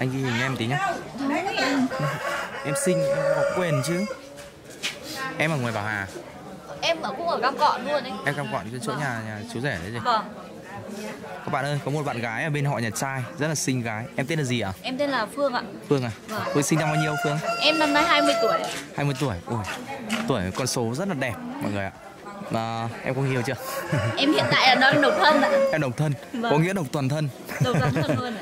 Anh ghi hình em tí nhá. Em xinh, em có quên chứ. Em ở ngoài Bảo Hà. Em cũng ở Cam Cọn luôn ấy. Em Cam Cọn trên chỗ nhà chú rể đấy gì. Vâng. Các bạn ơi, có một bạn gái ở bên họ nhà trai, rất là xinh gái. Em tên là gì ạ? Em tên là Phương ạ. Phương à? Vâng. Phương sinh năm bao nhiêu Phương? Em năm nay 20 tuổi. 20 tuổi. Ôi, tuổi con số rất là đẹp mọi người ạ. Mà em có hiểu chưa? Em hiện tại là đang độc thân ạ. Em độc thân. Vâng. Có nghĩa độc toàn thân. Độc toàn thân luôn ạ.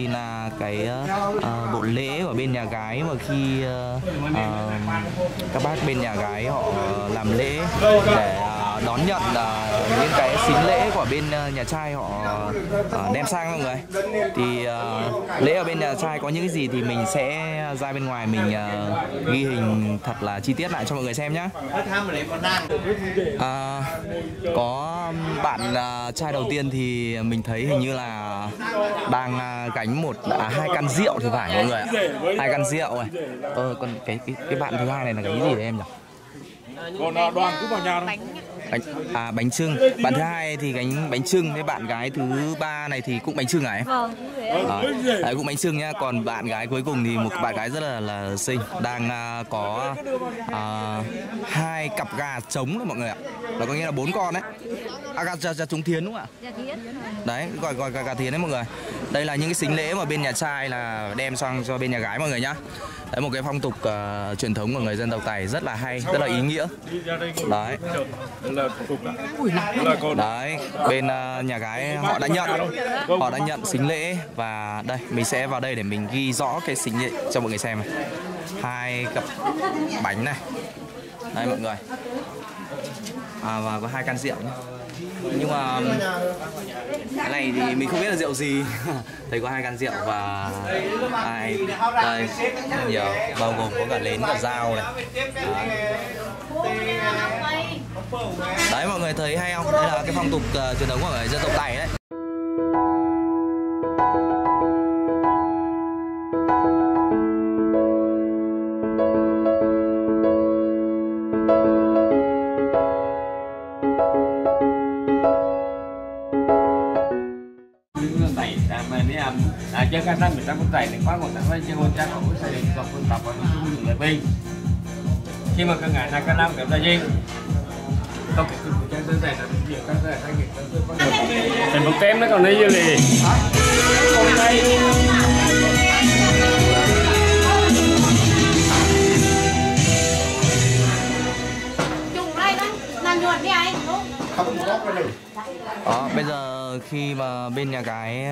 Là cái bộ lễ ở bên nhà gái, mà khi các bác bên nhà gái họ làm lễ để đón nhận những cái xính lễ của bên nhà trai họ đem sang mọi người. Thì lễ ở bên nhà trai có những cái gì thì mình sẽ ra bên ngoài mình ghi hình thật là chi tiết lại cho mọi người xem nhé. Có bạn trai đầu tiên thì mình thấy hình như là đang gánh hai can rượu thì phải mọi người ạ. 2 can rượu này. Còn cái bạn thứ hai này là cái gì đấy em nhỉ? Còn Đoàn cứ vào nhà thôi. Bánh chưng. Bạn thứ hai thì gánh bánh chưng, với bạn gái thứ ba này thì cũng bánh chưng à em? Vâng, cũng bánh chưng nhá. Còn bạn gái cuối cùng thì một bạn gái rất là xinh, đang có 2 cặp gà trống đấy mọi người ạ. Đó có nghĩa là 4 con đấy. Gà trống thiến đúng không ạ? Đấy, gọi gà thiến đấy mọi người. Đây là những cái sính lễ mà bên nhà trai là đem sang cho bên nhà gái mọi người nhá. Đấy, một cái phong tục truyền thống của người dân tộc Tày rất là hay, rất là ý nghĩa. Đấy. Đấy, bên nhà gái họ đã nhận sính lễ, và đây mình sẽ vào đây để mình ghi rõ cái sính lễ cho mọi người xem này. 2 cặp bánh này. Đây mọi người. Và có 2 can rượu nhé. Nhưng mà cái này thì mình không biết là rượu gì. Thấy có 2 can rượu và đây nhiều, bao gồm có cả nến, cả dao này. Đấy mọi người thấy hay không? Đây là cái phong tục truyền thống của người dân tộc Tày đấy. Chứ các năm người ta cũng này quá còn tháng chứ con trang cũng xây còn quân tập và những dùng lại binh khi mà các ngày này các năm người ta riêng không kể từ trang tới này là nhiều các này các người ta chưa có thành một tem nó còn đây như gì hôm nay. Bây giờ khi mà bên nhà gái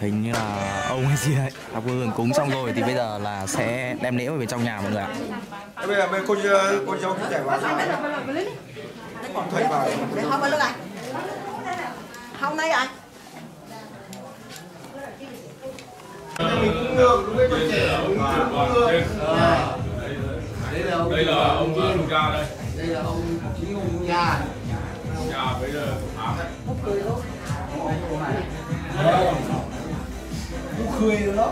hình như là ông hay gì đấy đã hưởng cúng xong rồi thì bây giờ là sẽ đem lễ vào bên trong nhà mọi người ạ. Bây giờ cô dâu chạy vào. Hôm nay ạ. Mình cũng được đúng với con trẻ. Đây là ông Phúc Gia đây. Đây là ông chính ông nhà. Nhà bây giờ ám đấy. Hãy subscribe cho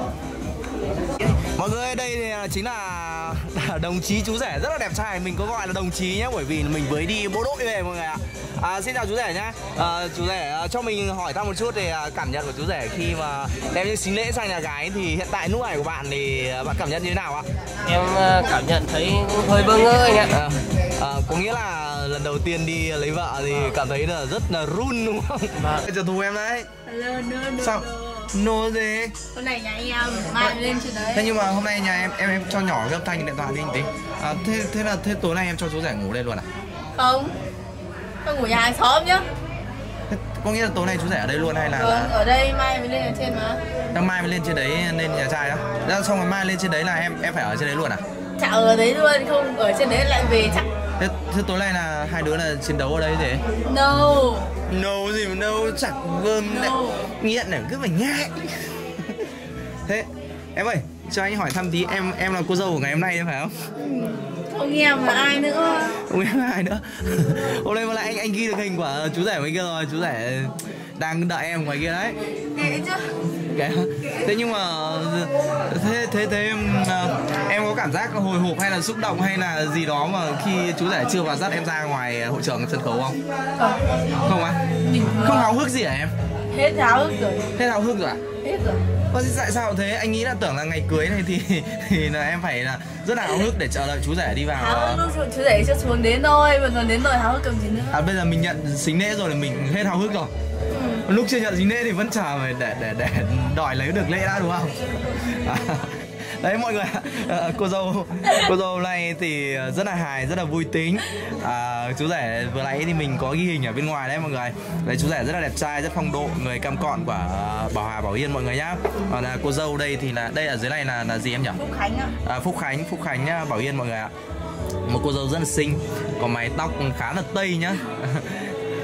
kênh Ghiền Mì Gõ để không bỏ lỡ những video hấp dẫn. Mọi người, đây chính là đồng chí chú rể rất là đẹp trai. Mình có gọi là đồng chí nhé, bởi vì mình mới đi bộ đội về mọi người ạ. Xin chào chú rể nhé. Chú rể cho mình hỏi thăm một chút thì cảm nhận của chú rể khi mà đem những sính lễ sang nhà gái thì hiện tại lúc này của bạn thì bạn cảm nhận như thế nào ạ? Em cảm nhận thấy hơi bơ ngơ anh ạ. Có nghĩa là lần đầu tiên đi lấy vợ thì cảm thấy là rất là run đúng không? Chào thù em đấy. Sao? Nô gì? Hôm nay nhà em mai lên trên đấy. Thế nhưng mà hôm nay nhà em cho nhỏ cái âm thanh điện thoại đi tí. Thế tối nay em cho chú rể ngủ đây luôn à? Không, tôi ngủ nhà hàng xóm nhá. Thế có nghĩa là tối nay chú rể ở đây luôn hay là? Vâng, ở đây mai mới lên nhà trên mà. Đang mai mới lên trên đấy, lên nhà trai đó. Ra xong rồi mai lên trên đấy là em phải ở trên đấy luôn à? Chả ở đấy luôn, không ở trên đấy lại về chắc. Thế tối nay là hai đứa là chiến đấu ở đây thế? No. No gì mà no, chặt gươm này, nghiện này, cứ phải nhai. Thế, em ơi, cho anh hỏi thăm tí, em là cô dâu của ngày hôm nay đấy phải không? Không em mà ai nữa. Không em mà ai nữa. Hôm nay mà lại anh ghi được hình của chú rể ngoài kia rồi, chú rể đang đợi em ngoài kia đấy. Kệ chứ. Kệ hả? Thế nhưng mà, thế em có cảm giác hồi hộp hay là xúc động hay là gì đó mà khi chú rể chưa vào dắt em ra ngoài hội trường sân khấu không? Không á? Không háo hức gì hả em? Hết háo hức rồi. Hết háo hức rồi à? Hết rồi. Ôi, tại sao thế? Anh nghĩ là tưởng là ngày cưới này thì là em phải là rất là háo hức để chờ đợi chú rể đi vào. Háo hức chú rể chưa xuống đến thôi, mà còn đến rồi háo hức cầm gì nữa. À bây giờ mình nhận sính lễ rồi là mình hết háo hức rồi. Ừ. Lúc chưa nhận sính lễ thì vẫn chờ mà để đòi lấy được lễ đã đúng không? Đấy mọi người, cô dâu này thì rất là hài, rất là vui tính. Chú rể vừa nãy thì mình có ghi hình ở bên ngoài đấy mọi người. Đấy, chú rể rất là đẹp trai, rất phong độ, người cam cọn của Bảo Hà, Bảo Yên mọi người nhá. Còn là cô dâu đây thì là đây ở dưới này là gì em nhỉ? Phúc Khánh ạ. Phúc Khánh Bảo Yên mọi người ạ. Một cô dâu rất là xinh, có mái tóc khá là tây nhá.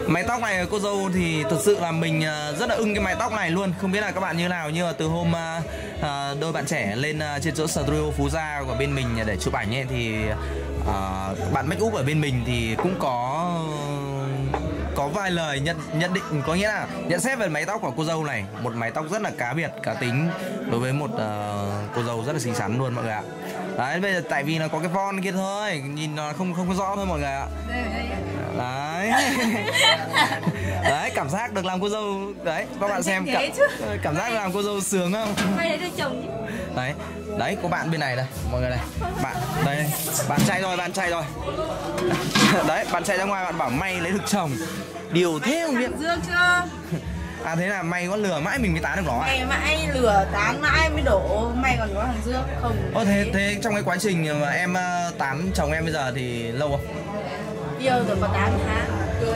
Mái tóc này cô dâu thì thật sự là mình rất là ưng cái mái tóc này luôn. Không biết là các bạn như nào, nhưng mà từ hôm đôi bạn trẻ lên trên chỗ Studio Phú Gia của bên mình để chụp ảnh ấy thì bạn make up ở bên mình thì cũng có vài lời nhận định, có nghĩa là nhận xét về mái tóc của cô dâu này. Một mái tóc rất là cá biệt, cá tính đối với một cô dâu rất là xinh xắn luôn mọi người ạ. Đấy, bây giờ tại vì là có cái von kia thôi, nhìn nó không có rõ thôi mọi người ạ. Đấy. Đấy, cảm giác được làm cô dâu đấy, các bạn xem cảm giác làm cô dâu sướng không? Đấy, đấy có bạn bên này đây, mọi người này. Bạn đây, bạn trai rồi. Đấy, bạn trai ra ngoài bạn bảo may lấy được chồng. Điều thế không biết. Dương chưa? À thế là mày có lừa mãi mình mới tán được nó à? Mày mãi lừa tán mãi mới đổ, mày còn có thằng Dương không? Ô thế trong cái quá trình mà em tán chồng em bây giờ thì lâu không? Yêu được có 8 tháng.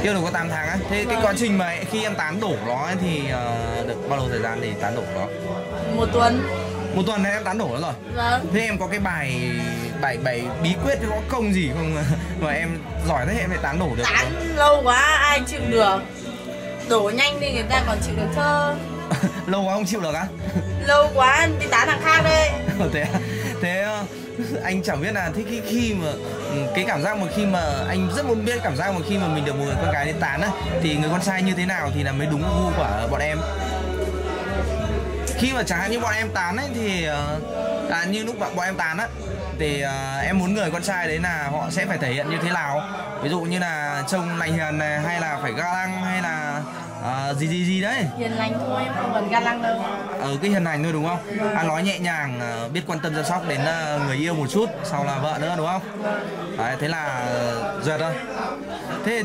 Yêu được có 8 tháng á? Thế cái quá trình mà khi em tán đổ nó ấy thì được bao lâu thời gian để tán đổ nó? Một tuần. Một tuần em tán đổ nó rồi? Vâng. Thế em có cái bài bí quyết có công gì không mà em giỏi thế em phải tán đổ được? Tán không? Lâu quá ai chịu được. Đổ nhanh đi người ta còn chịu được thơ. Lâu quá không chịu được á? Lâu quá đi tán thằng khác đây. Thế anh chẳng biết là thế khi mà cái cảm giác mà khi mà anh rất muốn biết cảm giác mà khi mà mình được một người con gái đến tán á thì người con trai như thế nào thì là mới đúng gu của bọn em. Khi mà chẳng hạn như bọn em tán ấy thì như lúc bọn em tán á thì em muốn người con trai đấy là họ sẽ phải thể hiện như thế nào, ví dụ như là trông lành hiền này hay là phải ga lăng hay là gì đấy. Hiền lành thôi, em không cần ga lăng đâu. Cái hiền lành thôi đúng không? Nói nhẹ nhàng, biết quan tâm chăm sóc đến người yêu một chút, sau là vợ nữa đúng không? Đấy, thế là duyệt thôi. Thế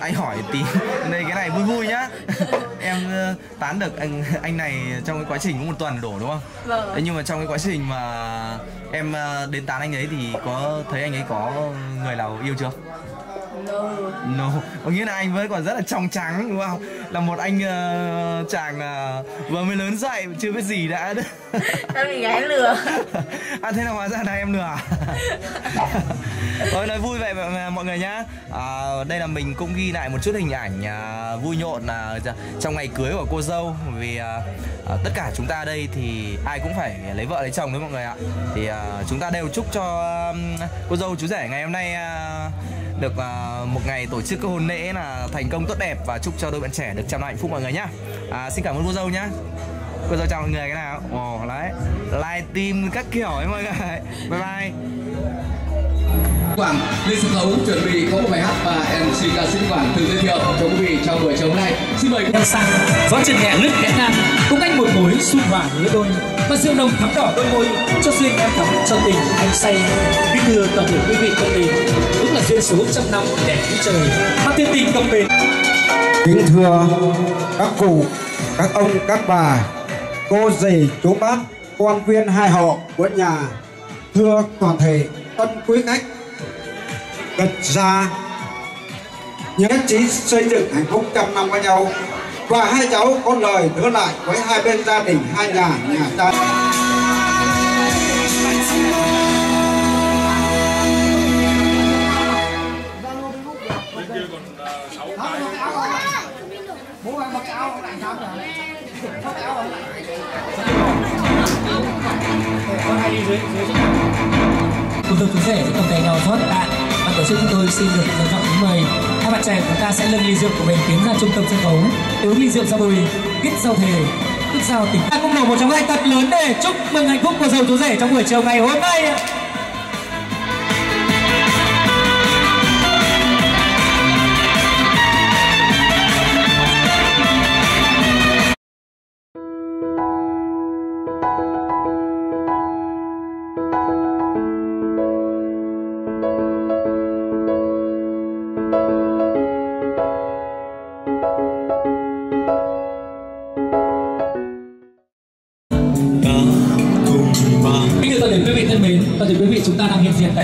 anh hỏi tí đây cái này vui nhá. Em tán được anh này trong cái quá trình cũng một tuần đổ đúng không? Vâng. Thế nhưng mà trong cái quá trình mà em đến tán anh ấy thì có thấy anh ấy có người nào yêu chưa? No. Có nghĩa là anh vẫn còn rất là trong trắng đúng không? Là một anh chàng vừa mới lớn dậy chưa biết gì đã. Tao bị gái lừa. À thế là hóa ra là em lừa à? Ôi nói vui vậy mà, mọi người nhá. Đây là mình cũng ghi lại một chút hình ảnh vui nhộn trong ngày cưới của cô dâu. Vì tất cả chúng ta đây thì ai cũng phải lấy vợ lấy chồng đấy mọi người ạ. Thì chúng ta đều chúc cho cô dâu chú rể ngày hôm nay được một ngày tổ chức cái hôn lễ là thành công tốt đẹp và chúc cho đôi bạn trẻ được tràn đầy hạnh phúc mọi người nhá. Xin cảm ơn cô dâu nhá. cô dâu chào mọi người cái nào. Ồ đấy, live team các kiểu ấy mọi người. Bye bye. Quảng lên sân khấu chuẩn bị có một bài hát và MC ca sĩ Quảng tự giới thiệu cho quý vị trong buổi chiều hôm nay. Xin mời em sang gió trên hè nước Việt Nam cũng anh một mối xuân vàng lứa đôi và rượu nồng thắm đỏ đôi môi cho duyên em thắm cho tình anh say biết đưa toàn thể quý vị con tình cũng là duyên số trăm năm đẹp như trời hát thiên tình đồng bền. Kính thưa các cụ, các ông, các bà, cô dì, chú bác, quan viên hai họ của nhà, thưa toàn thể tân quý khách. Đặt ra những nhất trí xây dựng hạnh phúc trăm năm với nhau và hai cháu có lời nữa lại với hai bên gia đình hai nhà nhà ta. Cùng được chia sẻ những tổng tài nào thoát bạn. Ban tổ chức chúng tôi xin được trân trọng kính mời hai bạn trẻ của chúng ta sẽ nâng ly rượu của mình tiến ra trung tâm sân khấu, uống ly rượu ra bồi, kết giao thề, kết giao tình. Ta cũng nổ một trống tay thật lớn để chúc mừng hạnh phúc của dâu chú rể trong buổi chiều ngày hôm nay.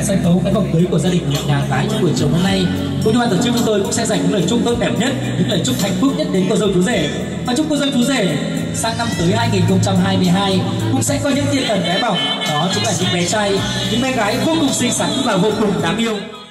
Sân khấu cái vòng cưới của gia đình nhà cái trong buổi chiều hôm nay, cũng như ban tổ chức chúng tôi cũng sẽ dành những lời chúc tốt đẹp nhất, những lời chúc hạnh phúc nhất đến cô dâu chú rể và chúc cô dâu chú rể sang năm tới 2022 cũng sẽ có những thiên thần bé bỏng, đó chính là những bé trai, những bé gái vô cùng xinh xắn và vô cùng đáng yêu.